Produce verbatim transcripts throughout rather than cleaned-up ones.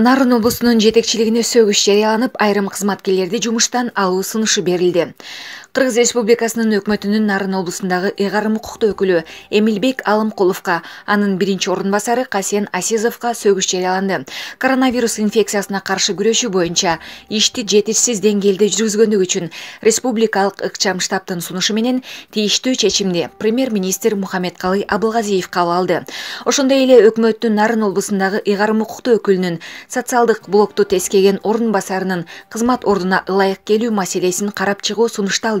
Нарын облысынын жетекчилигине сөгүш жарыяланып, айрым кызматкерлерди жумуштан алуу сунушу берилди. Кыргыз Республикасынын өкмөтүнүн Нарын облусундагы ыйгарым укуктуу өкүлү Эмилбек Алымкуловка, анын биринчи орун басары Касен Асизовка сөгүш жарыяланды. Коронавирус инфекциясына каршы күрөшүү боюнча ишти жетишсиз деңгээлде жүргүзгөндүгү үчүн республикалык ыкчам штабтын сунушу менен тийиштүү чечимди премьер-министр Мухаммед Калы Аблығазеев кабыл алды. Ошондой эле өкмөттүн Нарын облусундагы ыйгарым укуктуу өкүлүнүн социалдык блокту тескеген орын басарынын кызмат ордуна ылайык келүү маселесин карап чыгуу сунушталды.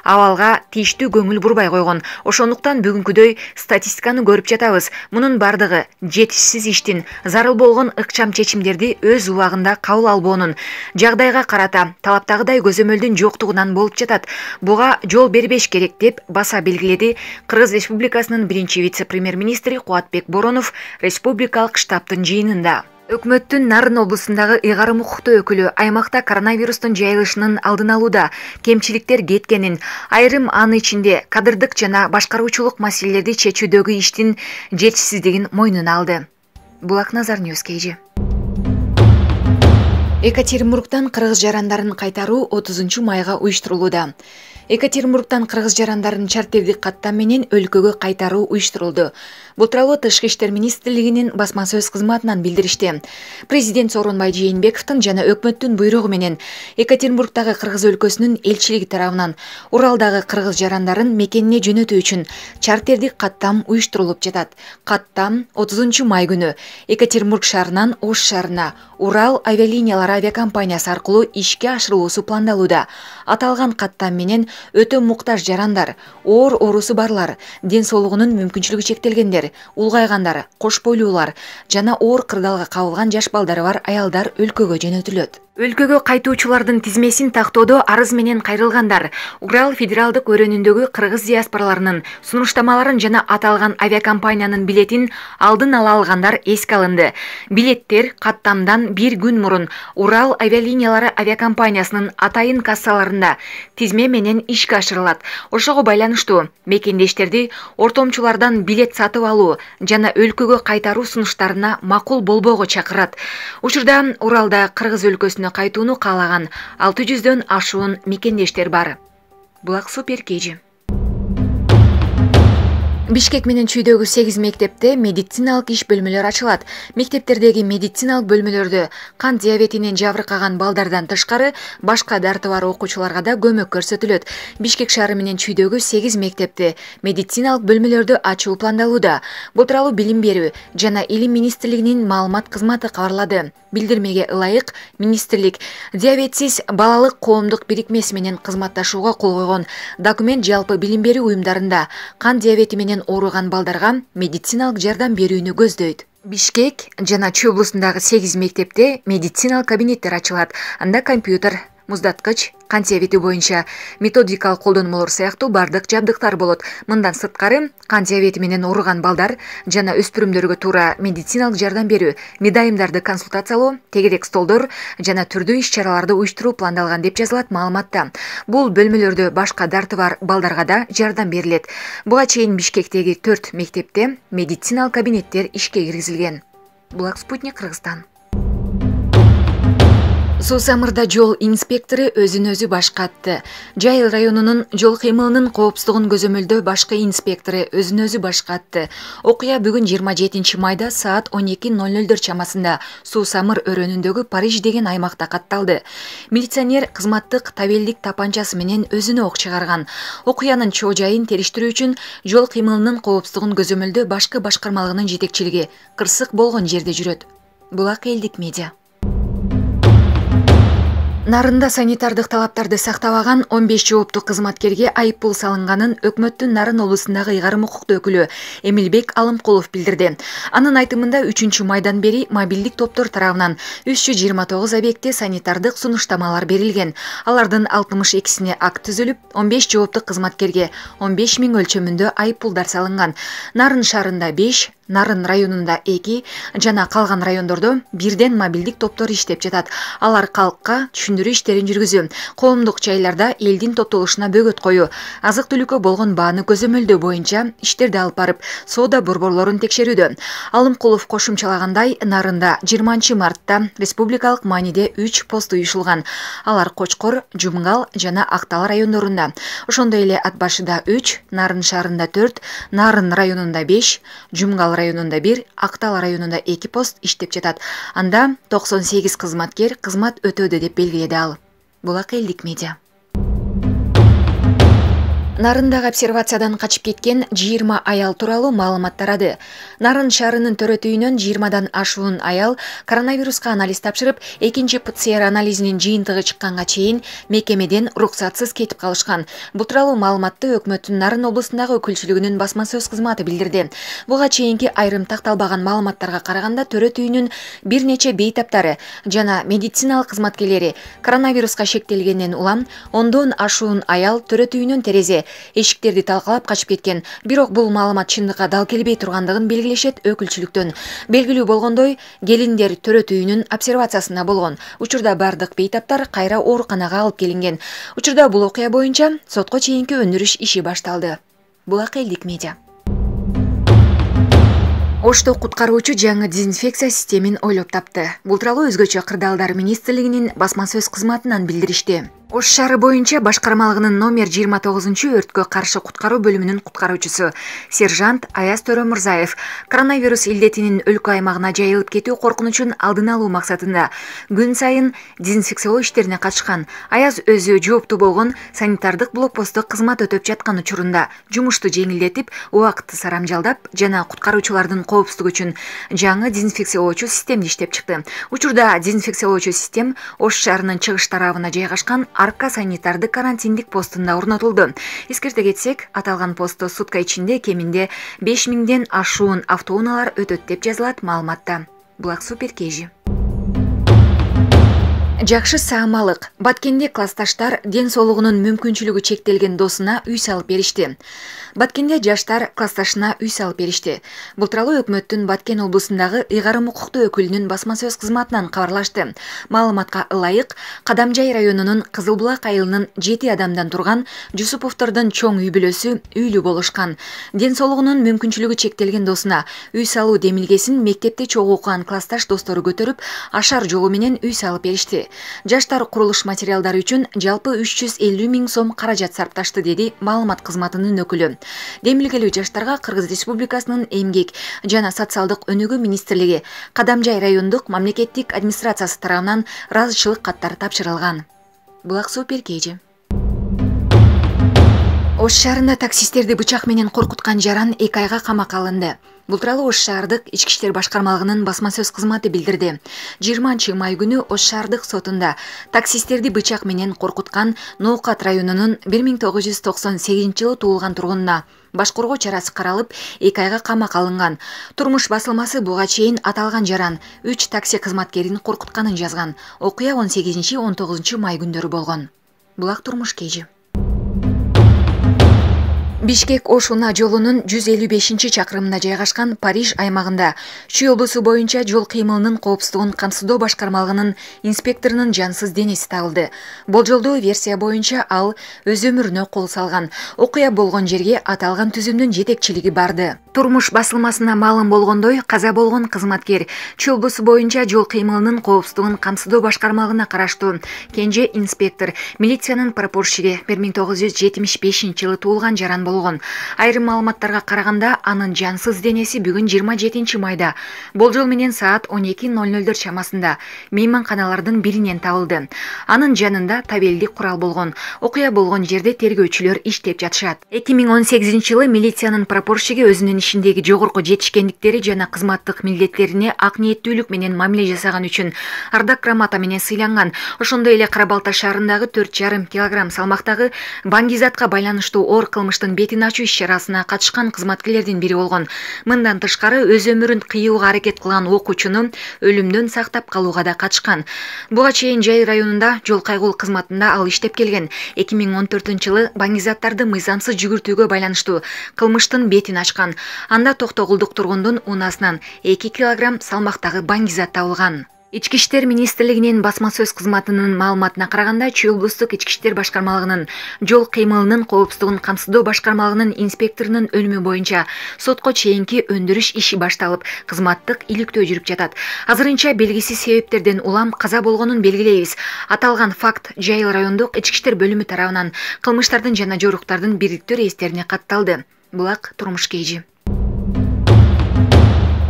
абалга тийиштүү көңүл бурбай койгон. Ошондуктан бүгүнкүдөй статистиканы көрүп жатабыз. Мунун бардыгы жетишсиз иштин, зарыл болгон ыкчам чечимдерди өз убагында кабыл албоонун, жагдайга карата талаптагыдай көзөмөлдүн жоктугунан болуп жатат. Буга жол бербеш керек деп баса белгиледи Кыргыз Республикасынын биринчи вице-премьер-министри Куатбек Боронов республикалык штабтын жыйынында. Өкмөттүн Нарын облысындағы ыйгарым укуктуу өкүлү аймакта коронавирустун жайылышынын алдын алууда кемчиликтер кеткенин, айрым аны ичинде кадырдык жана башкаруучулук маселелерди чечүүдөгү иштин жетишсиздигин мойнуна алды. Булакназар Ньюс Кэйжи. Екатеринбургтан кыргыз жарандарын кайтаруу отузунчу майга уюштурулууда. Екатеринбургтан кыргыз жарандарын чартердик каттам менен өлкөгө кайтаруу уюштурулду. Бул тууралуу Тышкы иштер министрлигинин басма сөз кызматынан билдиришти. Президент Сооронбай Жээнбековдун жана өкмөттүн буйругу менен Екатеринбургтагы кыргыз өлкөсүнүн элчилиги тарабынан Уралдагы кыргыз жарандарын мекенине жөнөтүү үчүн чартердик каттам уюштурулуп жатат. Каттам отузунчу май күнү Екатеринбург шаарынан Ош шаарына Урал авиалиниялары авиакомпаниясы аркылуу ишке ашырылуусу пландалууда. Аталган каттам менен өтө муктаж жарандар, оор орусу барлар, ден соолугунун мүмкүнчүлүгү чектелгендер, улгайгандар, кош бойлуулар жана оор кырдаалга кабылган жаш балдары бар аялдар өлкөгө жөнөтүлөт. Өлкөгө кайтуучулардын тизмесин тактоодо арыз менен кайрылгандар, Урал федералдык өрөөнүндөгү кыргыз диаспораларынын сунуштамаларын жана аталган авиакомпаниянын билетин алдын ала алгандар эске алынды. Билеттер каттамдан бир күн мурун Урал авиалиниялары авиакомпаниясынын атайын кассаларында тизме менен ишке ашырылат. Ошого байланыштуу мекендештерди ортомчулардан билет сатып алуу жана өлкөгө кайтаруу сунуштарына макул болбоого чакырат. Учурда Уралда кыргыз өлкөсү кайтууну каалаган алты жүздөн ашуун мекендештер бар. Булак супер кежи. Бишкек менен Чүйдөгү сегиз мектепте медициналык иш бөлмөлөр ачылат. Мектептердеги медициналык бөлмөлөрдө кан диабетинен жабыркаган балдардан тышкары башка дарты бар окуучуларга да көмөк көрсөтүлөт. Бишкек шаары менен Чүйдөгү сегиз мектепте медициналык бөлмөлөрдү ачуу пландалууда. Бул тууралуу Билим берүү жана илим министрлигинин маалымат кызматы кабарлады. Билдирмеге ылайык министрлик диабетсиз балалык коомдук бирикмеси менен кызматташууга кол койгон. Документ жалпы билим берүү уюмдарында кан диабети менен ооруган балдарга медициналык жардам берүүнү көздөйт. Бишкек жана Чүй облусундагы сегиз мектепте медициналык кабинеттер ачылат. Анда компьютер, муздаткыч, кан диабети боюнча методикалык колдонмолор сыяктуу бардык жабдыктар болот. Мындан сырткары, кан диабети менен ооруган балдар жана өспүрүмдөргө туура медициналык жардам берүү, медайымдарды консультациялоо, тегерек столдор жана түрдүү иш-чараларды уюштуруу пландалган деп жазылат маалыматта. Бул бөлмөлөрдө башка дарты бар балдарга да жардам берилет. Буга чейин Бишкектеги төрт мектепте медициналык кабинеттер ишке киргизилген. Булак Спутник, Кыргызстан. Сусамырда жол инспекторы өзін өзі башқатты. Жайыл районының жол қимылының қауіпсіздігін көзөмөлдө башқы инспекторы өзін өзі башқатты. Оқия бүгін жыйырма жетинчи майда саат он эки ноль ноль чамасында Сусамыр өрөнүндөгү Париж деген аймақта катталды. Милиционер қызматтық табелдік тапанчасы менен өзіні оқ шығарған. Оқияның чоо жайын териштирүү үчүн жол қимылының қауіпсіздігін көзөмөлдө башқы башқармалығынын жетекчилиги кырсык болгон жерде жүрөт. Булак элдик медиа. Нарында санитардық талаптарды сақтаваған он беш жоопту қызматкерге айыппұл салынғанын өкмөттүн Нарын облусундагы ыйгарым укуктуу өкүлү Эмилбек Алымкулов билдирди. Анын айтымында үчүнчү майдан бери мобилдик топтор тарабынан үч жүз жыйырма тогуз объектте санитардық сунуштамалар берилген. Алардын алтымыш экисине акт түзүлүп, он беш жоопту кызматкерге он беш миң өлчөмүндө айыппулдар салынган. Нарын шаарында беш, Нарын районында эки, жана калган райондордо бирден мобилдик топтор иштеп жатат. Алар калкка түшүндүрүү иштерин жүргүзүү, коомдук жайларда элдин топтолушуна бөгөт коюу, азык-түлүккө болгон бааны көзөмөлдөө боюнча иштерди алып барып, соода борборлорун текшерүүдө. Алымкулов кошумчалагандай, Нарында жыйырманчы мартта республикалык мааниде үч пост уюшулган. Алар Кочкор, Жумгал жана Актал райондорунда. Ошондой эле Ат башында үч, Нарын шаарында төрт, Нарын районунда беш, Жумгал районунда бир, Актал районунда эки пост иштеп жатат. Анда токсон сегиз кызматкер кызмат өтөөдө деп белгиледи ал. Булак элдик медиа. Нарындагы обсервациядан качып кеткен жыйырма аял тууралуу маалымат тарады. Нарын шаарынын төрөтүүнөн жыйырмадан ашуун аял коронавируска анализ тапшырып, экинчи ПЦР анализинин жыйынтыгы чыкканга чейин мекемеден уруксатсыз кетип калышкан. Бул тууралуу маалыматты өкмөттүн Нарын облусундагы өкүлчүлүгүнүн басма сөз кызматы билдирди. Буга чейинки айрым такталбаган маалыматтарга караганда төрөтүүнүн бир нече бейтаптары жана медициналык кызматкерлери коронавируска шектелгенден улам ондон ашуун аял төрөтүүнүн терезе эшиктерди талкалап качып кеткен. Бирок бул маалымат чындыкка дал келбей тургандыгын белгилешет өкүлчүлүктөн. Белгилүү болгондой, келиндер төрөтүүнүн обсервациясында болгон. Учурда бардык бейтаптар кайра ооруканага алып келинген. Учурда бул окуя боюнча сотко чейинки өндүрүш иши башталды. Булак элдик медиа. Ошто куткаруучу жаңы дезинфекция системин ойлоп тапты. Бул тууралуу өзгөчө кырдаалдар министрлигинин басма сөз кызматынан билдиришти. Ош шары боюнча башкармалыгынын номер жыйырма тогузунчу өрткө каршы куткаруу бөлүмүнүн куткаруучусу сержант Аяз Төре Мұрзаев коронавирус илдетинин өлкө аймагына жайылып кетүү коркунучун алдын алуу максатында күн сайын дезинфекциялоо иштерине катышкан. Аяз өзү жооптуу болгон санитардык блокпостто кызмат өтөп жаткан учурунда жумушту жеңилдетип, убакытты сарамжалдап жана куткаруучулардын коопсуздугу үчүн жаңы дезинфекциялоочу системди иштеп чыкты. Учурда дезинфекциялоочу систем Ош шаарынын чыгыш тарабына жайгашкан арка санитарды карантиндик постында орнотулду. Эскерте кетсек, аталган постто сутка ичинде кеминде беш миңден ашуун автоунаалар өтөт деп жазылат маалыматта. Булак супер кежи. Жакшы саамалык. Баткенде классташтар ден соолугунун мүмкүнчүлүгү чектелген досуна үй салып беришти. Баткенде жаштар классташына үй салып беришти. Бул тууралуу өкмөттүн Баткен облусундагы ыйгарым укуктуу өкүлүнүн басма сөз кызматынан кабарлашты. Маалыматка ылайык, Кадамжай районунун Кызылбулак айылынын жети адамдан турган Жусуповтордун чоң үй бүлөсү үйлүү болушкан. Ден соолугунун мүмкүнчүлүгү чектелген досуна үй салуу демилгесин мектепте чогуу окуган классташ достору көтөрүп, ашар жолу менен үй салып беришти. Жаштар курулуш материалдары үчүн жалпы үч жүз элүү миң сом каражат сарпташты, деди маалымат кызматынын өкүлү. Демилгелүү жаштарга Кыргыз Республикасынын эмгек жана социалдык өнүгүү министрлиги Кадамжай райондук мамлекеттик администрациясы тарабынан ыраазычылык каттары тапшырылган. Булак супер кежи. Ош шаарында таксисттерди бычак менен коркуткан жаран эки айга камакка алынды. Бул тууралуу Ош шаардык ички иштер башкармалыгынын басма сөз кызматы билдирди. жыйырманчы май күнү Ош шаардык сотунда таксисттерди бычак менен коркуткан Ноокат районунун бир миң тогуз жүз токсон сегизинчи жылы туулган тургунуна баш коргоо чарасы каралып, эки айга камакка алынган. Турмуш басылмасы буга чейин аталган жаран үч такси кызматкерин коркутканын жазган. Окуя он сегизинчи он тогузунчу май күндөрү болгон. Булак турмуш кежи. Бишкек Ошуна жолунун жүз элүү бешинчи чакырымында жайгашкан Париж аймагында Чүй облусу боюнча жол кыймылынын коопсуздугун камсыздоо башкармалыгынын инспекторунун жансыз денеси табылды. Болжолдуу версия боюнча ал өз өмүрүнө кол салган. Окуя болгон жерге аталган түзүмдүн жетекчилиги барды. Турмуш басылмасына малым болгондой, каза болгон кызматкер чулбусу боюнча жол кыймылынын коопсуздугун камсыздоо башкармалыгына караштуу. Кенже инспектор, милициянын прапорщиги бир миң тогуз жүз жетимиш бешинчи жылы туулган жаран болгон. Айрым маалыматтарга караганда, анын жансыз денеси бүгүн жыйырма жетинчи майда болжол менен саат он эки нөл нөлдөр чамасында мейманканалардын биринен табылды. Анын жанында табелдик курал болгон. Окуя болгон жерде тергөөчүлөр иштеп жатышат. эки миң он сегизинчи жылы милициянын прапорщиги өзүнүн ішіндегі жоғырғы жетішкендіктері жана қызматтық милдеттеріне ақ ниеттілік менен мамиле жасаған үшін ардак грамота менен сыйланған. Ошондой эле Карабалта шаарындагы төрт жарым килограмм салмактагы бангизатка байланыштуу оор кылмыштын бетин ачуу иш-чарасына катышкан кызматкерлердин бири болгон. Мындан тышкары өз өмүрүн кыюуга аракет кылган окуучуну өлүмдөн сактап калууга да катышкан. Буга чейин Жай районунда жол кайгыл кызматында ал иштеп келген. эки миң он төртүнчү жылы бангизаттарды мыйзамсыз жүгүртүүгө байланыштуу кылмыштын бетин ачкан. Анда Токтогулдук тургундун унаасынан эки килограмм салмактагы бангизат табылган. Ички иштер министрлигинин басма сөз кызматынын маалыматына караганда, Чүй облустук ички иштер башкармалыгынын жол кыймылынын коопсуздугун камсыздоо башкармалыгынын инспекторунун өлүмү боюнча сотко чейинки өндүрүш иши башталып, кызматтык иликтөө жүрүп жатат. Азырынча белгисиз себептерден улам каза болгонун белгилейбиз. Аталган факт Жайыл райондук ички иштер бөлүмү тарабынан кылмыштардын жана жоруктардын бириктүү реестерине катталды. Булак турмуш кейжи.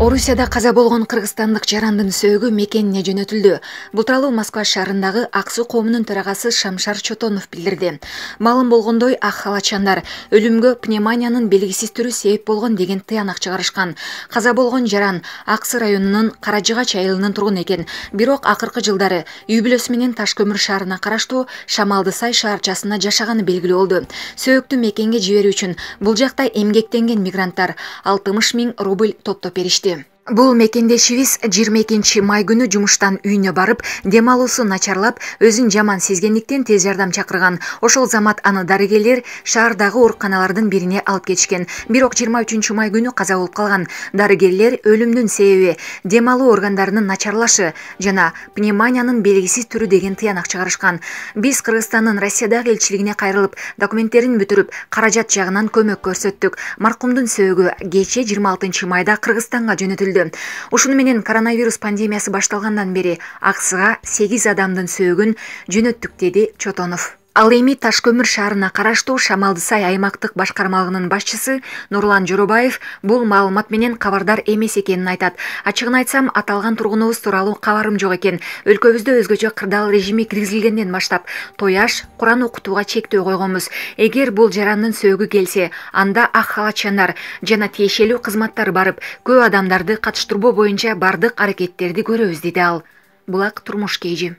Орусияда каза болгон кыргызстандык жарандын сөөгү мекенине жөнөтүлдү. Бул тууралуу Москва шаарындагы Аксу коомунун төрагасы Шамшар Чотонов билдирди. Маалым болгондой, ак халатчандар өлүмгө пневмониянын белгисиз түрү себеп болгон деген тыянак чыгарышкан. Каза болгон жаран Аксы районунун Каражыгач айылынын тургуну экен. Бирок акыркы жылдары үй бүлөсү менен Ташкөмүр шаарына караштуу Шамалды Сай шаарчасына жашаганы белгилүү болду. Сөөгтү мекенге жиберүү үчүн бул жакта эмгектенген мигранттар алтымыш миң рубль топтоп беришти. Бул мекендешибиз жыйырма экинчи май күнү жумуштан үйүнө барып, дем алуусу начарлап, өзүн жаман сезгендиктен тез жардам чакырган. Ошол замат аны дарыгерлер шаардагы ооруканалардын бирине алып кетишкен. Бирок жыйырма үчүнчү май күнү каза болуп калган. Дарыгерлер өлүмдүн себеби дем алуу органдарынын начарлашы жана пневмониянын белгисиз түрү деген тыянак чыгарышкан. Биз Кыргызстандын Россиядагы элчилигине кайрылып, документтерин бүтүрүп, каражат жагынан көмөк көрсөттүк. Маркумдун сөөгү кече жыйырма алтынчы майда Кыргызстанга жөнөтүлдү. Ушуну менен коронавирус пандемиясы башталгандан бери Аксыга сегиз адамдын сөөгүн жөнөттүк, деди Чотонов. Ал эми Ташкөмүр шаарына караштуу Шамалды Сай аймактык башкармалыгынын башчысы Нурлан Жөрөбаев бул маалымат менен кабардар эмес экенин айтат. Ачыгын айтсам, аталган тургунубуз тууралуу кабарым жок экен. Өлкөбүздө өзгөчө кырдаал режими киргизилгенден баштап, тояш, Куран окутууга чектөө койгонбуз. Эгер бул жарандын сөөгү келсе, анда ак халатчандар жана тиешелүү кызматтар барып, көп адамдарды катыштырбоо боюнча бардык аракеттерди көрөбүз, деди ал. Булак турмуш кейжи.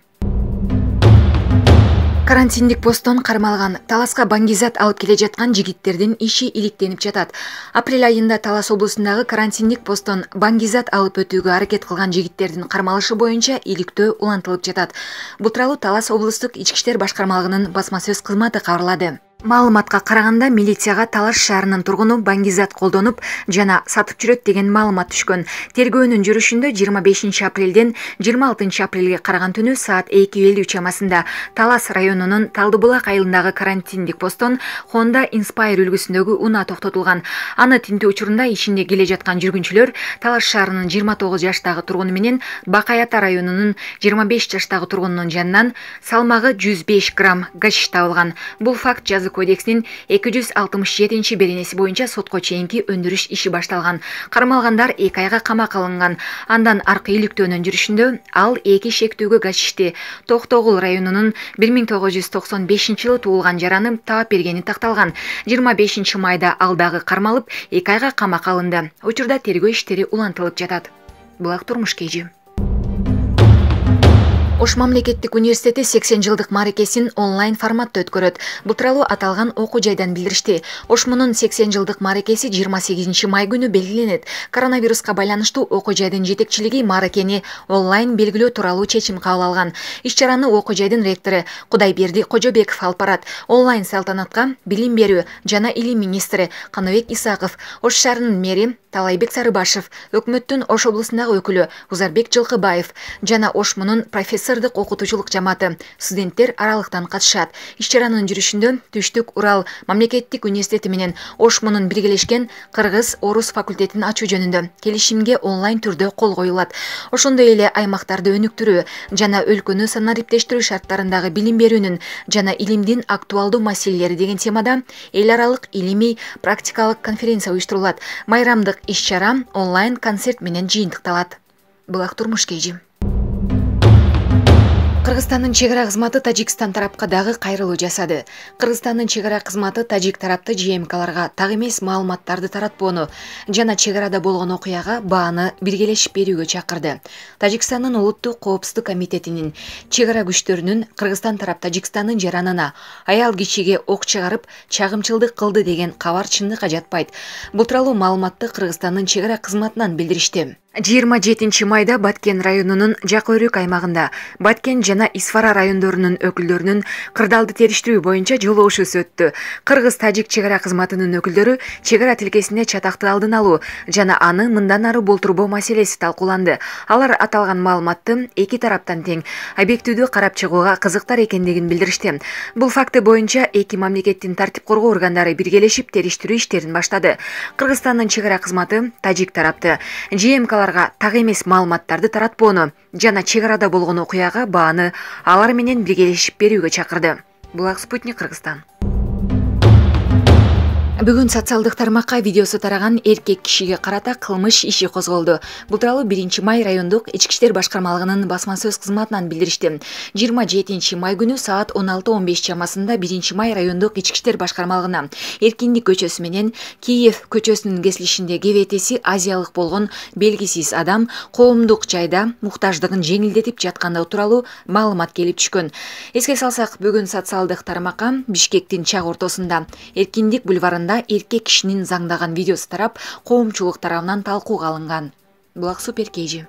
Карантиндик посттон кармалган, Таласка бангизат алып келе жаткан жигиттердин иши иликтенип жатат. Апрель айында Талас облусундагы карантиндик посттон бангизат алып өтүүгө аракет кылган жигиттердин кармалышы боюнча иликтөө улантылып жатат. Бул тууралуу Талас облустук ички иштер башкармалыгынын басма сөз кызматы кабарлады. Маалыматка караганда, милицияга Талаш шаарынын тургуну бангизат колдонуп жана сатып жүрөт деген маалымат түшкөн. Тергөөнүн жүрүшүндө жыйырма бешинчи апрелден жыйырма алтынчы апрелге караган түнү саат эки элүү чамасында Талас районунун Талдыбулак айылындагы карантиндик посттон Honda Inspire үлгүсүндөгү унаа токтотулган. Аны тинтүү учурунда ичинде келе жаткан жүргүнчүлөр Талаш шаарынын жыйырма тогуз жаштагы тургуну менен Бакай Ата районунун жыйырма беш жаштагы тургунунун жанынан салмагы жүз беш грамм гашиш табылган. Бул факт жазып кодексинин эки жүз алтымыш жетинчи беренеси боюнча сотко чейинки өндүрүш иши башталган. Кармалгандар эки айга камакка алынган. Андан аркы иликтөөнүн жүрүшүндө ал эки шектүүгө гашишти Токтогул районунун бир миң тогуз жүз токсон бешинчи жылы туулган жараны таап бергени такталган. жыйырма бешинчи майда ал дагы кармалып, эки айга камакка алынды. Учурда тергөө иштери улантылып жатат. Булак турмуш кейжи. Ош мамлекеттик университети сексен жылдык мааракесин онлайн форматта өткөрөт. Бул тууралуу аталган окуу жайдан билдиришти. Ошмунун сексен жылдык мааракеси жыйырма сегизинчи май күнү белгиленет. Коронавируска байланыштуу окуу жайдын жетекчилиги мааракени онлайн белгилөө тууралуу чечим кабыл алган. Иш-чараны окуу жайдын ректору Құдайберді Қожобекіф алып барат. Онлайн салтанатка билим берүү жана илим министри Каныбек Исаков, Ош шаарынын мэри Талайбек Сарыбашев, өкмөттүн Ош облусундагы өкүлү Узарбек Жылкыбаев жана Ошмунун профессор асырдық оқытушылық жаматы студенттер аралықтан қатышат. Ишчаранын жүрүшүндө Түштүк Урал мамлекеттик университети менен Ошмонун биргелешкен Кыргыз Орус факультетин ачуу жөнүндө келишимге онлайн түрдө кол коюлат. Ошондой эле аймактарды өнүктүрүү жана өлкөнү санариптештирүү шарттарындагы билим берүүнүн жана илимдин актуалдуу маселелери деген темада эл аралык илимий практикалык конференция уюштурулат. Майрамдык иш-чара онлайн концерт менен жыйынтыкталат. Булак турмуш кежи. Кыргызстандын чегара кызматы Тажикстан тарапка дагы кайрылуу жасады. Кыргызстандын чегара кызматы Тажик тарапты ЖМКларга так эмес маалыматтарды таратпоону жана чегарада болгон окуяга бааны биргелешип берүүгө чакырды. Тажикстандын улуттук коопсуздук комитетинин чегара күчтөрүнүн Кыргызстан тарап Тажикстандын жаранына аял кишиге ок чыгарып, чагымчылдык кылды деген кабар чындыкка жатпайт. Бул тууралуу маалыматты Кыргызстандын чегара кызматынан билдиришти. жыйырма жетинчи майда Баткен районунун Жакөрүк аймагында Баткен жана Исфара райондорунун өкүлдөрүнүн кырдаалды териштирүү боюнча жолугушуусу өттү. Кыргыз-тажик чегара кызматынын өкүлдөрү чегара тилкесине чатакты алдын алуу жана аны мындан ары болтурбоо маселеси талкууланды. Алар аталган маалыматты эки тараптан тең объективдүү карап чыгууга кызыктар экендигин билдиришти. Бул факты боюнча эки мамлекеттин тартип коргоо органдары биргелешип териштирүү иштерин баштады. Кыргызстандын чегара кызматы тажик тарапты ЖМК так эмес маалыматтарды таратпоону жана чегарада болгон окуяга бааны алар менен биргелешип берүүгө чакырды. Булак Спутник Кыргызстан. Бүгүн социалдык тармакка видеосу тараган эркек кишиге карата кылмыш иши козголду. Бул тууралуу биринчи май райондук ички иштер башкармалыгынын басма сөз кызматынан билдиришти. жыйырма жетинчи май күнү саат он алты он беш чамасында биринчи май райондук ички иштер башкармалыгына Эркиндик көчөсү менен Киев көчөсүнүн кесилишиндеги ВТСи азиялык болгон белгисиз адам коомдук жайда муктаждыгын жеңилдетип жатканы тууралуу маалымат келип түшкөн. Эске салсак, бүгүн социалдык тармакка Бишкектин чак ортосунда Эркиндик бульварында эркек кишинин заңдаган видеосу тарап, коомчулук тарабынан талкууга алынган. Булак Супер Кежи.